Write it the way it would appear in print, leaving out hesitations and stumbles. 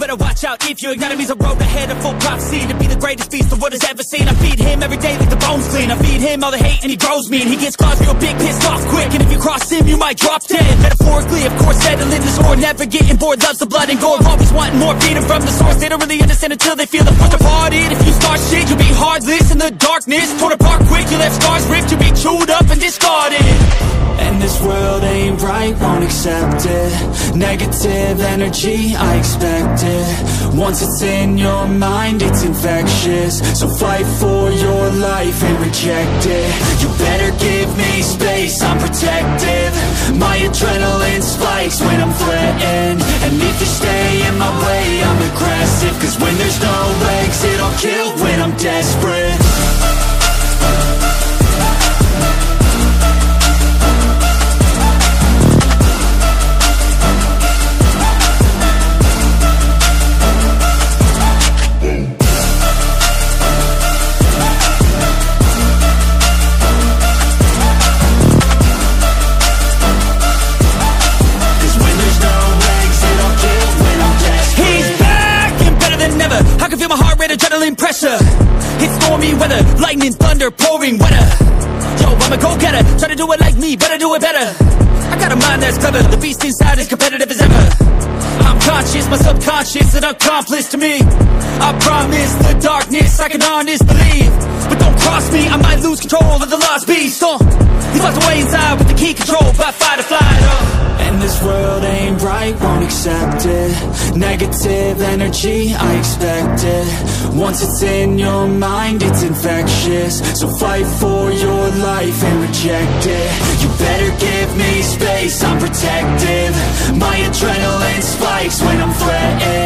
better watch out if you ignite him. He's a road ahead of full prophecy to be the greatest beast the world has ever seen. I feed him every day like the bones clean. I feed him all the hate and he grows me, and he gets claws real big, pissed off quick. And if you cross him, you might drop dead. Metaphorically, of course, settling the score. Never getting bored, loves the blood and gore. Always wanting more, feeding from the source. They don't really understand until they feel the force departed. If you start shit, you'll be heartless in the darkness. Torn apart quick, you left scars ripped. You'll be chewed up and discarded. And this world ain't right, won't accept it. Negative energy, I expect it. Once it's in your mind, it's infectious. So fight for your life and reject it. You better give me space, I'm protective. My adrenaline spikes when I'm threatened. And if you stay in my way, I'm aggressive. Cause when there's no exit, I'll kill when I'm desperate. Adrenaline pressure, it's stormy weather, lightning, thunder, pouring weather. Yo, I'm a go-getter, try to do it like me, better do it better. I got a mind that's clever, the beast inside is competitive as ever. I'm conscious, my subconscious, an accomplice to me. I promise the darkness, I can honest believe. But don't cross me, I might lose control of the lost beast. He's locked away inside with the key controlled by fight or flight. And this world ain't right, won't accept it. Negative energy, I expect it. Once it's in your mind, it's infectious. So fight for your life and reject it. You better give me space, I'm protective. My adrenaline spikes when I'm threatened.